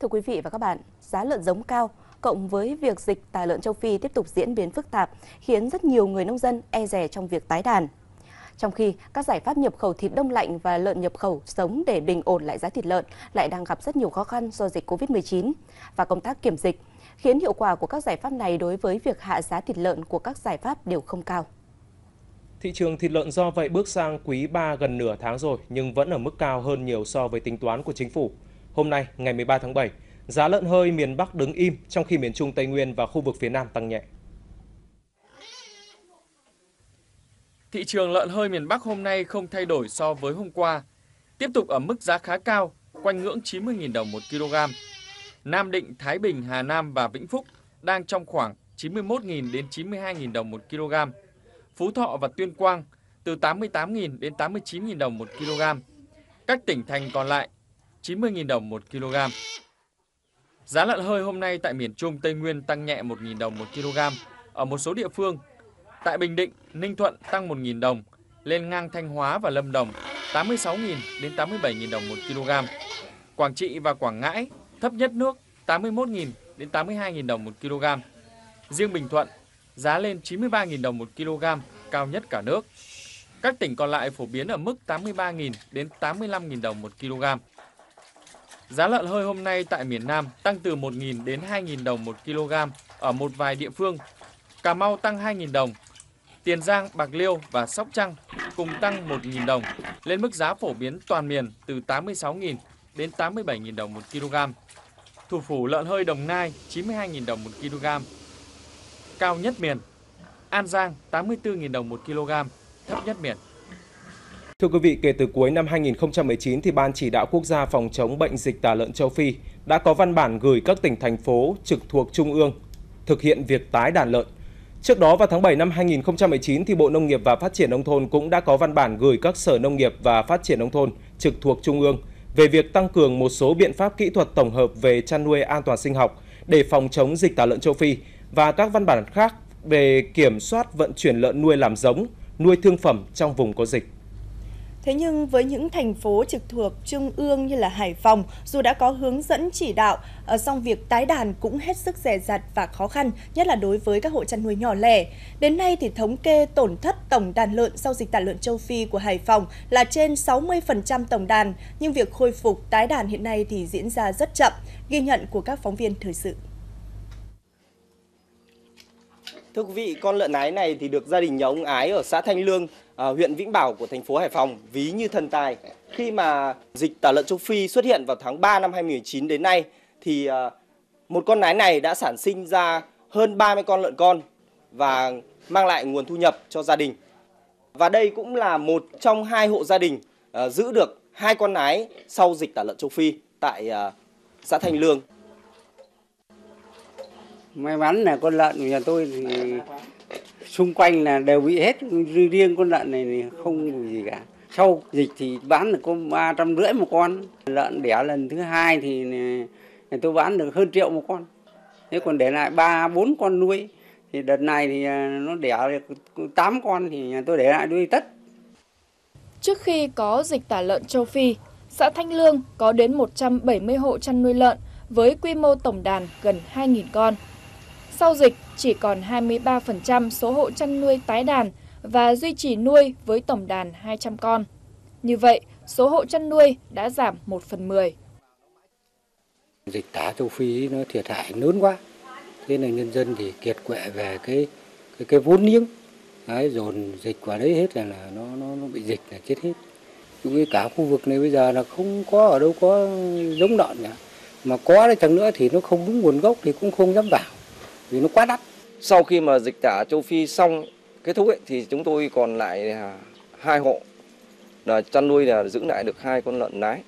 Thưa quý vị và các bạn, giá lợn giống cao cộng với việc dịch tả lợn châu Phi tiếp tục diễn biến phức tạp khiến rất nhiều người nông dân e dè trong việc tái đàn. Trong khi các giải pháp nhập khẩu thịt đông lạnh và lợn nhập khẩu sống để bình ổn lại giá thịt lợn lại đang gặp rất nhiều khó khăn do dịch Covid-19 và công tác kiểm dịch, khiến hiệu quả của các giải pháp này đối với việc hạ giá thịt lợn của các giải pháp đều không cao. Thị trường thịt lợn do vậy bước sang quý 3 gần nửa tháng rồi nhưng vẫn ở mức cao hơn nhiều so với tính toán của chính phủ. Hôm nay, ngày 13 tháng 7, giá lợn hơi miền Bắc đứng im trong khi miền Trung Tây Nguyên và khu vực phía Nam tăng nhẹ. Thị trường lợn hơi miền Bắc hôm nay không thay đổi so với hôm qua, tiếp tục ở mức giá khá cao, quanh ngưỡng 90.000 đồng 1 kg. Nam Định, Thái Bình, Hà Nam và Vĩnh Phúc đang trong khoảng 91.000 đến 92.000 đồng 1 kg. Phú Thọ và Tuyên Quang từ 88.000 đến 89.000 đồng 1 kg. Các tỉnh thành còn lại 90.000 đồng 1 kg. Giá lợn hơi hôm nay tại miền Trung Tây Nguyên tăng nhẹ 1.000 đồng 1 kg ở một số địa phương. Tại Bình Định, Ninh Thuận tăng 1.000 đồng, lên ngang Thanh Hóa và Lâm Đồng 86.000 đến 87.000 đồng 1 kg. Quảng Trị và Quảng Ngãi thấp nhất nước 81.000 đến 82.000 đồng 1 kg. Riêng Bình Thuận, giá lên 93.000 đồng 1 kg, cao nhất cả nước. Các tỉnh còn lại phổ biến ở mức 83.000 đến 85.000 đồng 1 kg. Giá lợn hơi hôm nay tại miền Nam tăng từ 1.000 đến 2.000 đồng 1 kg ở một vài địa phương. Cà Mau tăng 2.000 đồng, Tiền Giang, Bạc Liêu và Sóc Trăng cùng tăng 1.000 đồng, lên mức giá phổ biến toàn miền từ 86.000 đến 87.000 đồng 1 kg. Thủ phủ lợn hơi Đồng Nai 92.000 đồng 1 kg, cao nhất miền. An Giang 84.000 đồng 1 kg, thấp nhất miền. Thưa quý vị, kể từ cuối năm 2019 thì Ban Chỉ đạo Quốc gia phòng chống bệnh dịch tả lợn châu Phi đã có văn bản gửi các tỉnh thành phố trực thuộc trung ương thực hiện việc tái đàn lợn. Trước đó vào tháng 7 năm 2019 thì Bộ Nông nghiệp và Phát triển nông thôn cũng đã có văn bản gửi các Sở Nông nghiệp và Phát triển nông thôn trực thuộc trung ương về việc tăng cường một số biện pháp kỹ thuật tổng hợp về chăn nuôi an toàn sinh học để phòng chống dịch tả lợn châu Phi và các văn bản khác về kiểm soát vận chuyển lợn nuôi làm giống, nuôi thương phẩm trong vùng có dịch. Thế nhưng với những thành phố trực thuộc trung ương như là Hải Phòng, dù đã có hướng dẫn chỉ đạo, song việc tái đàn cũng hết sức dè dặt và khó khăn, nhất là đối với các hộ chăn nuôi nhỏ lẻ. Đến nay thì thống kê tổn thất tổng đàn lợn sau dịch tả lợn châu Phi của Hải Phòng là trên 60% tổng đàn, nhưng việc khôi phục tái đàn hiện nay thì diễn ra rất chậm, ghi nhận của các phóng viên thời sự. Thưa quý vị, con lợn ái này thì được gia đình nhà ông Ái ở xã Thanh Lương, huyện Vĩnh Bảo của thành phố Hải Phòng ví như thần tài. Khi mà dịch tả lợn châu Phi xuất hiện vào tháng 3 năm 2019 đến nay thì một con ái này đã sản sinh ra hơn 30 con lợn con và mang lại nguồn thu nhập cho gia đình. Và đây cũng là một trong hai hộ gia đình giữ được hai con ái sau dịch tả lợn châu Phi tại xã Thanh Lương. May mắn là con lợn của nhà tôi thì xung quanh là đều bị hết, riêng con lợn này thì không bị gì cả. Sau dịch thì bán được có 350 một con, lợn đẻ lần thứ hai thì tôi bán được hơn triệu một con. Thế còn để lại 3-4 con nuôi, thì đợt này thì nó đẻ được 8 con thì nhà tôi để lại nuôi tất. Trước khi có dịch tả lợn châu Phi, xã Thanh Lương có đến 170 hộ chăn nuôi lợn với quy mô tổng đàn gần 2.000 con. Sau dịch, chỉ còn 23% số hộ chăn nuôi tái đàn và duy trì nuôi với tổng đàn 200 con. Như vậy, số hộ chăn nuôi đã giảm 1/10. Dịch tả châu Phi nó thiệt hại lớn quá. Thế nên nhân dân thì kiệt quệ về cái vốn liếng. Đấy, dồn dịch vào đấy hết là nó bị dịch là chết hết. Chúng cả khu vực này bây giờ là không có ở đâu có giống lợn cả. Mà có đấy chẳng nữa thì nó không đúng nguồn gốc thì cũng không dám vào. Vì nó quá đắt. Sau khi mà dịch tả châu Phi xong kết thúc ấy, thì chúng tôi còn lại hai hộ là chăn nuôi là giữ lại được hai con lợn nái.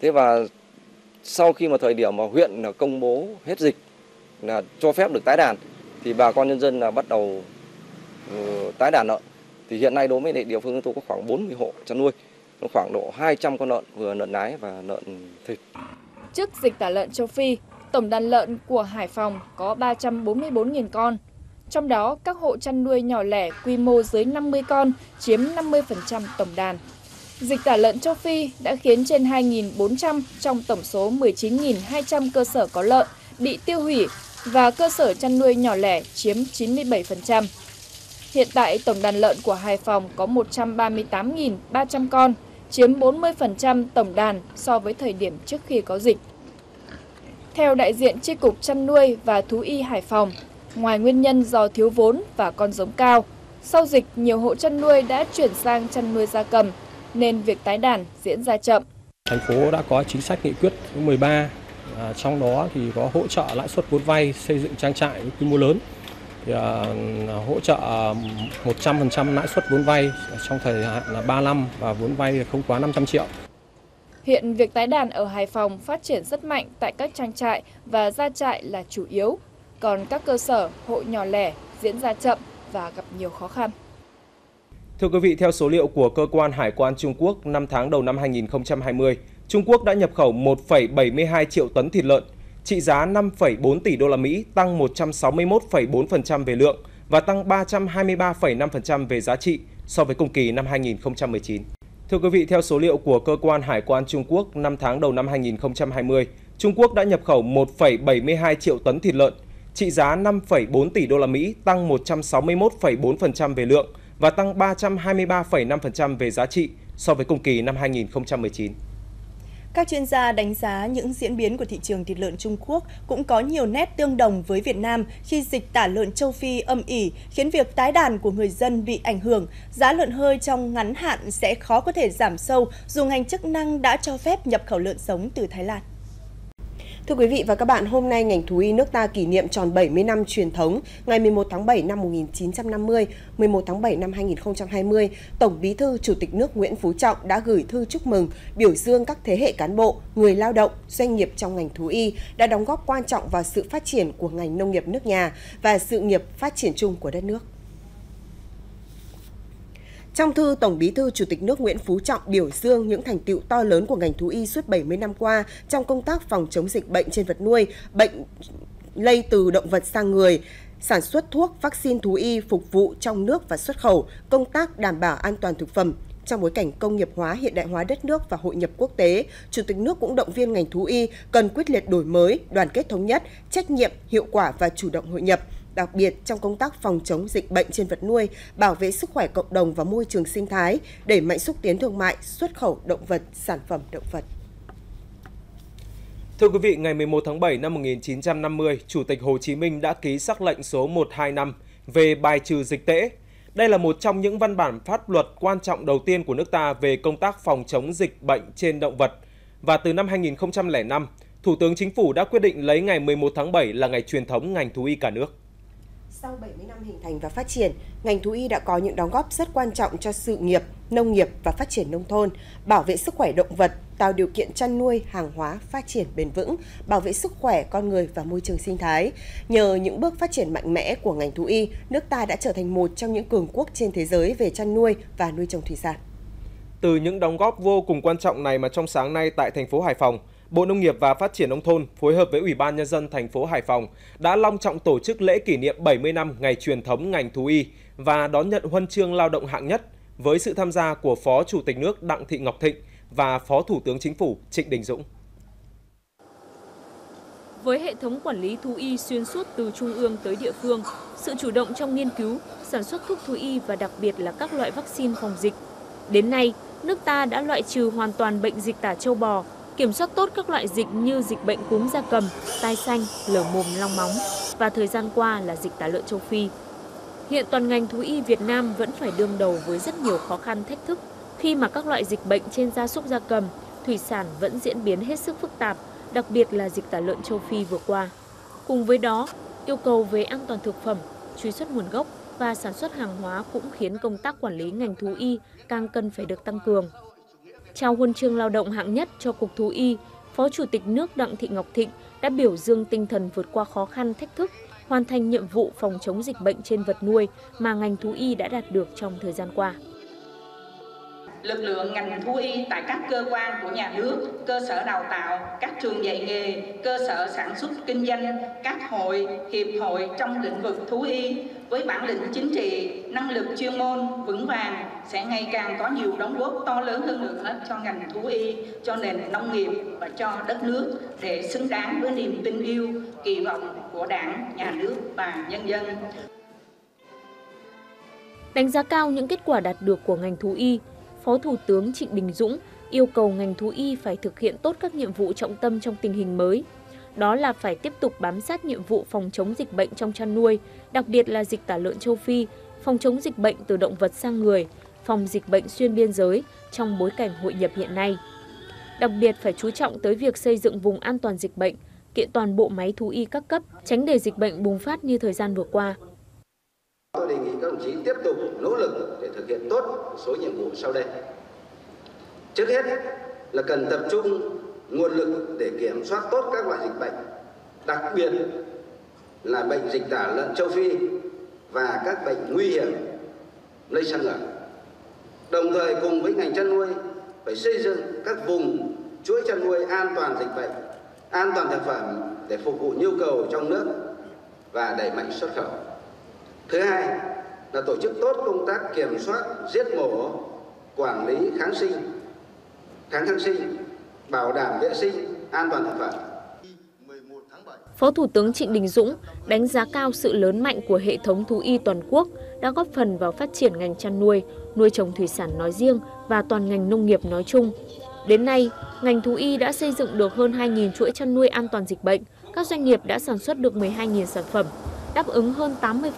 Thế và sau khi mà thời điểm mà huyện là công bố hết dịch là cho phép được tái đàn thì bà con nhân dân là bắt đầu tái đàn lợn. Thì hiện nay đối với địa phương chúng tôi có khoảng 40 hộ chăn nuôi, nó khoảng độ 200 con lợn vừa lợn nái và lợn thịt. Trước dịch tả lợn châu Phi, tổng đàn lợn của Hải Phòng có 344.000 con. Trong đó, các hộ chăn nuôi nhỏ lẻ quy mô dưới 50 con chiếm 50% tổng đàn. Dịch tả lợn châu Phi đã khiến trên 2.400 trong tổng số 19.200 cơ sở có lợn bị tiêu hủy và cơ sở chăn nuôi nhỏ lẻ chiếm 97%. Hiện tại, tổng đàn lợn của Hải Phòng có 138.300 con, chiếm 40% tổng đàn so với thời điểm trước khi có dịch. Theo đại diện Chi cục Chăn nuôi và Thú y Hải Phòng, ngoài nguyên nhân do thiếu vốn và con giống cao, sau dịch nhiều hộ chăn nuôi đã chuyển sang chăn nuôi gia cầm, nên việc tái đàn diễn ra chậm. Thành phố đã có chính sách nghị quyết 13, trong đó thì có hỗ trợ lãi suất vốn vay xây dựng trang trại quy mô lớn, thì hỗ trợ 100% lãi suất vốn vay trong thời hạn là 3 năm và vốn vay không quá 500 triệu. Hiện việc tái đàn ở Hải Phòng phát triển rất mạnh tại các trang trại và gia trại là chủ yếu, còn các cơ sở, hộ nhỏ lẻ diễn ra chậm và gặp nhiều khó khăn. Thưa quý vị, theo số liệu của Cơ quan Hải quan Trung Quốc, 5 tháng đầu năm 2020, Trung Quốc đã nhập khẩu 1,72 triệu tấn thịt lợn, trị giá 5,4 tỷ đô la Mỹ, tăng 161,4% về lượng và tăng 323,5% về giá trị so với cùng kỳ năm 2019. Thưa quý vị, theo số liệu của Cơ quan Hải quan Trung Quốc, 5 tháng đầu năm 2020, Trung Quốc đã nhập khẩu 1,72 triệu tấn thịt lợn, trị giá 5,4 tỷ đô la Mỹ, tăng 161,4% về lượng và tăng 323,5% về giá trị so với cùng kỳ năm 2019. Các chuyên gia đánh giá những diễn biến của thị trường thịt lợn Trung Quốc cũng có nhiều nét tương đồng với Việt Nam khi dịch tả lợn châu Phi âm ỉ, khiến việc tái đàn của người dân bị ảnh hưởng. Giá lợn hơi trong ngắn hạn sẽ khó có thể giảm sâu, dù ngành chức năng đã cho phép nhập khẩu lợn sống từ Thái Lan. Thưa quý vị và các bạn, hôm nay ngành thú y nước ta kỷ niệm tròn 70 năm truyền thống, ngày 11 tháng 7 năm 1950, 11 tháng 7 năm 2020, Tổng Bí thư Chủ tịch nước Nguyễn Phú Trọng đã gửi thư chúc mừng, biểu dương các thế hệ cán bộ, người lao động, doanh nghiệp trong ngành thú y đã đóng góp quan trọng vào sự phát triển của ngành nông nghiệp nước nhà và sự nghiệp phát triển chung của đất nước. Trong thư, Tổng Bí thư Chủ tịch nước Nguyễn Phú Trọng biểu dương những thành tựu to lớn của ngành thú y suốt 70 năm qua trong công tác phòng chống dịch bệnh trên vật nuôi, bệnh lây từ động vật sang người, sản xuất thuốc, vaccine thú y phục vụ trong nước và xuất khẩu, công tác đảm bảo an toàn thực phẩm. Trong bối cảnh công nghiệp hóa, hiện đại hóa đất nước và hội nhập quốc tế, Chủ tịch nước cũng động viên ngành thú y cần quyết liệt đổi mới, đoàn kết thống nhất, trách nhiệm, hiệu quả và chủ động hội nhập. Đặc biệt trong công tác phòng chống dịch bệnh trên vật nuôi, bảo vệ sức khỏe cộng đồng và môi trường sinh thái, đẩy mạnh xúc tiến thương mại, xuất khẩu động vật, sản phẩm động vật. Thưa quý vị, ngày 11 tháng 7 năm 1950, Chủ tịch Hồ Chí Minh đã ký sắc lệnh số 125 về bài trừ dịch tễ. Đây là một trong những văn bản pháp luật quan trọng đầu tiên của nước ta về công tác phòng chống dịch bệnh trên động vật. Và từ năm 2005, Thủ tướng Chính phủ đã quyết định lấy ngày 11 tháng 7 là ngày truyền thống ngành thú y cả nước. Sau 70 năm hình thành và phát triển, ngành thú y đã có những đóng góp rất quan trọng cho sự nghiệp, nông nghiệp và phát triển nông thôn, bảo vệ sức khỏe động vật, tạo điều kiện chăn nuôi, hàng hóa, phát triển bền vững, bảo vệ sức khỏe con người và môi trường sinh thái. Nhờ những bước phát triển mạnh mẽ của ngành thú y, nước ta đã trở thành một trong những cường quốc trên thế giới về chăn nuôi và nuôi trồng thủy sản. Từ những đóng góp vô cùng quan trọng này mà trong sáng nay tại thành phố Hải Phòng, Bộ Nông nghiệp và Phát triển Nông thôn phối hợp với Ủy ban Nhân dân thành phố Hải Phòng đã long trọng tổ chức lễ kỷ niệm 70 năm ngày truyền thống ngành thú y và đón nhận huân chương lao động hạng nhất với sự tham gia của Phó Chủ tịch nước Đặng Thị Ngọc Thịnh và Phó Thủ tướng Chính phủ Trịnh Đình Dũng. Với hệ thống quản lý thú y xuyên suốt từ trung ương tới địa phương, sự chủ động trong nghiên cứu, sản xuất thuốc thú y và đặc biệt là các loại vaccine phòng dịch. Đến nay, nước ta đã loại trừ hoàn toàn bệnh dịch tả châu bò, kiểm soát tốt các loại dịch như dịch bệnh cúm gia cầm, tai xanh, lở mồm long móng và thời gian qua là dịch tả lợn châu Phi. Hiện toàn ngành thú y Việt Nam vẫn phải đương đầu với rất nhiều khó khăn thách thức khi mà các loại dịch bệnh trên gia súc gia cầm, thủy sản vẫn diễn biến hết sức phức tạp, đặc biệt là dịch tả lợn châu Phi vừa qua. Cùng với đó, yêu cầu về an toàn thực phẩm, truy xuất nguồn gốc và sản xuất hàng hóa cũng khiến công tác quản lý ngành thú y càng cần phải được tăng cường. Trao huân chương lao động hạng nhất cho Cục Thú y, Phó Chủ tịch nước Đặng Thị Ngọc Thịnh đã biểu dương tinh thần vượt qua khó khăn thách thức, hoàn thành nhiệm vụ phòng chống dịch bệnh trên vật nuôi mà ngành thú y đã đạt được trong thời gian qua. Lực lượng ngành thú y tại các cơ quan của nhà nước, cơ sở đào tạo, các trường dạy nghề, cơ sở sản xuất kinh doanh, các hội, hiệp hội trong lĩnh vực thú y với bản lĩnh chính trị, năng lực chuyên môn vững vàng sẽ ngày càng có nhiều đóng góp to lớn hơn nữa cho ngành thú y, cho nền nông nghiệp và cho đất nước để xứng đáng với niềm tin yêu, kỳ vọng của Đảng, Nhà nước và nhân dân. Đánh giá cao những kết quả đạt được của ngành thú y, Phó Thủ tướng Trịnh Đình Dũng yêu cầu ngành thú y phải thực hiện tốt các nhiệm vụ trọng tâm trong tình hình mới. Đó là phải tiếp tục bám sát nhiệm vụ phòng chống dịch bệnh trong chăn nuôi, đặc biệt là dịch tả lợn châu Phi, phòng chống dịch bệnh từ động vật sang người, phòng dịch bệnh xuyên biên giới trong bối cảnh hội nhập hiện nay. Đặc biệt phải chú trọng tới việc xây dựng vùng an toàn dịch bệnh, kiện toàn bộ máy thú y các cấp, tránh để dịch bệnh bùng phát như thời gian vừa qua. Tôi đề nghị các đồng chí tiếp tục nỗ lực để thực hiện tốt một số nhiệm vụ sau đây. Trước hết là cần tập trung nguồn lực để kiểm soát tốt các loại dịch bệnh, đặc biệt là bệnh dịch tả lợn châu Phi và các bệnh nguy hiểm lây sang người. Đồng thời cùng với ngành chăn nuôi phải xây dựng các vùng chuỗi chăn nuôi an toàn dịch bệnh, an toàn thực phẩm để phục vụ nhu cầu trong nước và đẩy mạnh xuất khẩu. Thứ hai là tổ chức tốt công tác kiểm soát giết mổ, quản lý kháng sinh, bảo đảm vệ sinh, an toàn thực phẩm. Phó Thủ tướng Trịnh Đình Dũng đánh giá cao sự lớn mạnh của hệ thống thú y toàn quốc đã góp phần vào phát triển ngành chăn nuôi, nuôi trồng thủy sản nói riêng và toàn ngành nông nghiệp nói chung. Đến nay, ngành thú y đã xây dựng được hơn 2.000 chuỗi chăn nuôi an toàn dịch bệnh, các doanh nghiệp đã sản xuất được 12.000 sản phẩm, đáp ứng hơn 80%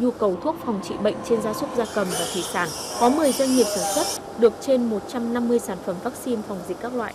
nhu cầu thuốc phòng trị bệnh trên gia súc gia cầm và thủy sản. Có 10 doanh nghiệp sản xuất được trên 150 sản phẩm vaccine phòng dịch các loại.